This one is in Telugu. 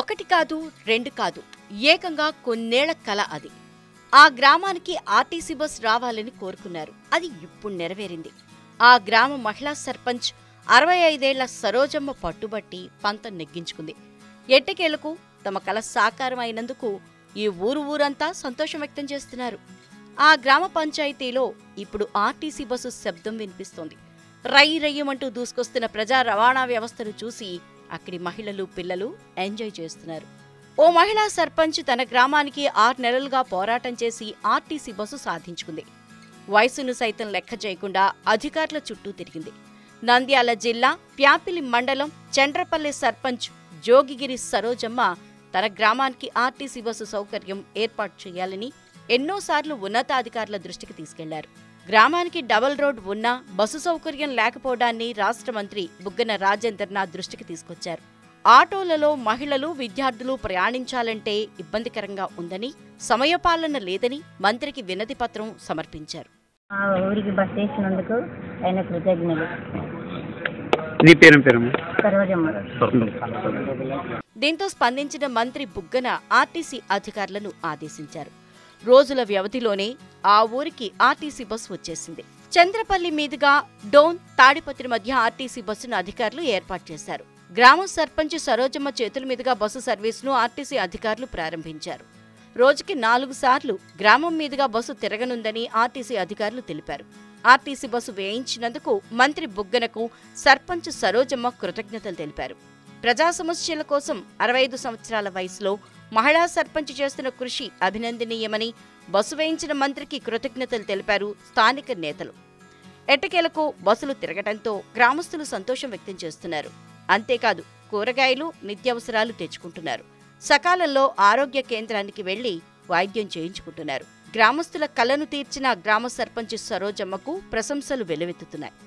ఒకటి కాదు రెండు కాదు ఏకంగా కొన్నేళ్ల కల అది. ఆ గ్రామానికి ఆర్టీసీ బస్ రావాలని కోరుకున్నారు. అది ఇప్పుడు నెరవేరింది. ఆ గ్రామ మహిళా సర్పంచ్ 65 ఏళ్ల సరోజమ్మ పట్టుబట్టి పంతం నెగ్గించుకుంది. ఎట్టకేలకు తమ కల సాకారం అయినందుకు ఈ ఊరు ఊరంతా సంతోషం వ్యక్తం చేస్తున్నారు. ఆ గ్రామ పంచాయతీలో ఇప్పుడు ఆర్టీసీ బస్సు శబ్దం వినిపిస్తోంది. రయ్యమంటూ దూసుకొస్తున్న ప్రజా రవాణా వ్యవస్థను చూసి అక్కడి మహిళలు పిల్లలు ఎంజాయ్ చేస్తున్నారు. ఓ మహిళా సర్పంచ్ తన గ్రామానికి 6 నెలలుగా పోరాటం చేసి ఆర్టీసీ బస్సు సాధించుకుంది. వయసును సైతం లెక్క చేయకుండా అధికారుల చుట్టూ తిరిగింది. నంద్యాల జిల్లా ప్యాపిలి మండలం చండ్రపల్లె సర్పంచ్ జోగిగిరి సరోజమ్మ తన గ్రామానికి ఆర్టీసీ బస్సు సౌకర్యం ఏర్పాటు చేయాలని ఎన్నోసార్లు ఉన్నతాధికారుల దృష్టికి తీసుకెళ్లారు. గ్రామానికి డబుల్ రోడ్ ఉన్నా బస్సు సౌకర్యం లేకపోవడాన్ని రాష్ట్ర మంత్రి బుగ్గన రాజేంద్రనాథ్ దృష్టికి తీసుకొచ్చారు. ఆటోలలో మహిళలు విద్యార్థులు ప్రయాణించాలంటే ఇబ్బందికరంగా ఉందని, సమయపాలన లేదని మంత్రికి వినతి పత్రం సమర్పించారు. దీంతో స్పందించిన మంత్రి బుగ్గన ఆర్టీసీ అధికారులను ఆదేశించారు. రోజుల వ్యవధిలోనే ఆ ఊరికి ఆర్టీసీ బస్సు వచ్చేసింది. చంద్రపల్లి మీదుగా డోన్ తాడిపత్రి మధ్య ఆర్టీసీ బస్సును అధికారులు ఏర్పాటు చేశారు. గ్రామ సర్పంచ్ సరోజమ్మ చేతుల మీదుగా బస్సు సర్వీసును ఆర్టీసీ అధికారులు ప్రారంభించారు. రోజుకి 4 సార్లు గ్రామం మీదుగా బస్సు తిరగనుందని ఆర్టీసీ అధికారులు తెలిపారు. ఆర్టీసీ బస్సు వేయించినందుకు మంత్రి బుగ్గనకు సర్పంచ్ సరోజమ్మ కృతజ్ఞతలు తెలిపారు. ప్రజా సమస్యల కోసం 65 సంవత్సరాల వయసులో మహిళా సర్పంచ్ చేస్తున్న కృషి అభినందనీయమని బస్సు వేయించిన మంత్రికి కృతజ్ఞతలు తెలిపారు స్థానిక నేతలు. ఎట్టకేలకు బస్సులు తిరగడంతో గ్రామస్తులు సంతోషం వ్యక్తం చేస్తున్నారు. అంతేకాదు కూరగాయలు నిత్యావసరాలు తెచ్చుకుంటున్నారు. సకాలంలో ఆరోగ్య కేంద్రానికి వెళ్లి వైద్యం చేయించుకుంటున్నారు. గ్రామస్తుల కలను తీర్చిన గ్రామ సర్పంచ్ సరోజమ్మకు ప్రశంసలు వెల్లువెత్తుతున్నాయి.